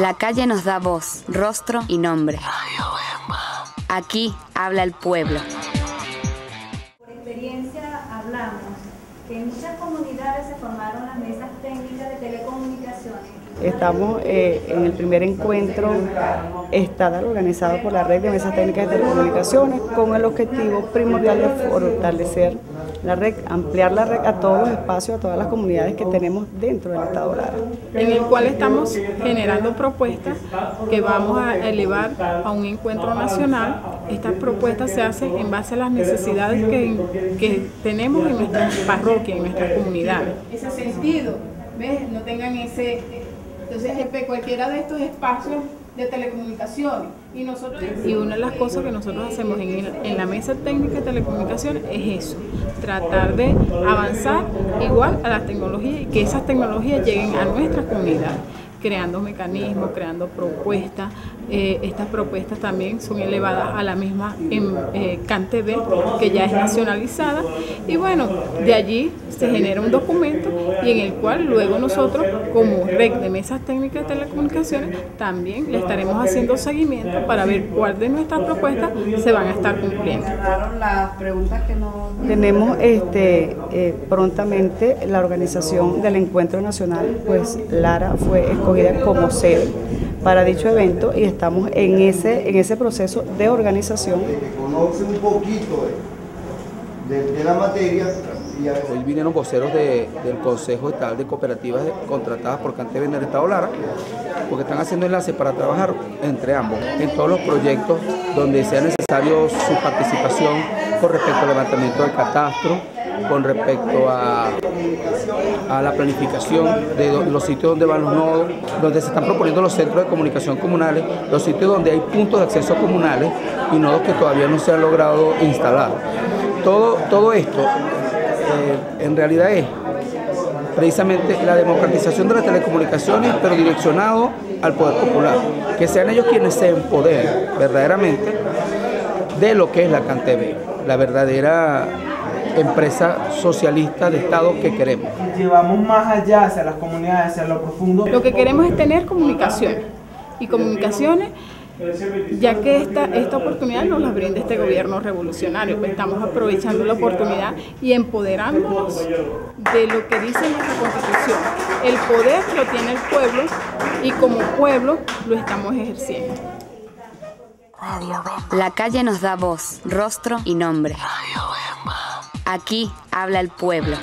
La calle nos da voz, rostro y nombre. Aquí habla el pueblo. Por experiencia hablamos que en muchas comunidades se formaron las mesas técnicas de telecomunicaciones. Estamos en el primer encuentro estatal organizado por la red de mesas técnicas de telecomunicaciones con el objetivo primordial de fortalecer la red, ampliar la red a todos los espacios, a todas las comunidades que tenemos dentro del Estado Lara. En el cual estamos generando propuestas que vamos a elevar a un encuentro nacional. Estas propuestas se hacen en base a las necesidades que tenemos en nuestra parroquia, en nuestra comunidad. Ese sentido, ¿ves? No tengan ese... Entonces, cualquiera de estos espacios de telecomunicaciones. Y una de las cosas que nosotros hacemos en la mesa técnica de telecomunicaciones es eso, tratar de avanzar igual a las tecnologías y que esas tecnologías lleguen a nuestra comunidad, creando mecanismos, creando propuestas. Estas propuestas también son elevadas a la misma CANTV, que ya es nacionalizada, y bueno, de allí se genera un documento y en el cual luego nosotros, como red de mesas técnicas de telecomunicaciones, también le estaremos haciendo seguimiento para ver cuál de nuestras propuestas se van a estar cumpliendo. Tenemos prontamente la organización del encuentro nacional, pues Lara fue escogida como sede para dicho evento y estamos en ese proceso de organización. Conoce un poquito de la materia. Hoy vinieron voceros del Consejo Estatal de Cooperativas contratadas por CANTV en el Estado Lara, porque están haciendo enlaces para trabajar entre ambos en todos los proyectos donde sea necesario su participación con respecto al levantamiento del catastro, con respecto a la planificación de los sitios donde van los nodos, donde se están proponiendo los centros de comunicación comunales, los sitios donde hay puntos de acceso comunales y nodos que todavía no se han logrado instalar. Todo esto en realidad es precisamente la democratización de las telecomunicaciones, pero direccionado al poder popular, que sean ellos quienes se empoderen verdaderamente de lo que es la CANTV, la verdadera empresa socialista de Estado que queremos. Llevamos más allá hacia las comunidades, hacia lo profundo. Lo que queremos es tener comunicaciones y comunicaciones, ya que esta oportunidad nos la brinda este gobierno revolucionario. Estamos aprovechando la oportunidad y empoderándonos de lo que dice nuestra Constitución. El poder lo tiene el pueblo y como pueblo lo estamos ejerciendo. La calle nos da voz, rostro y nombre. Aquí habla el pueblo.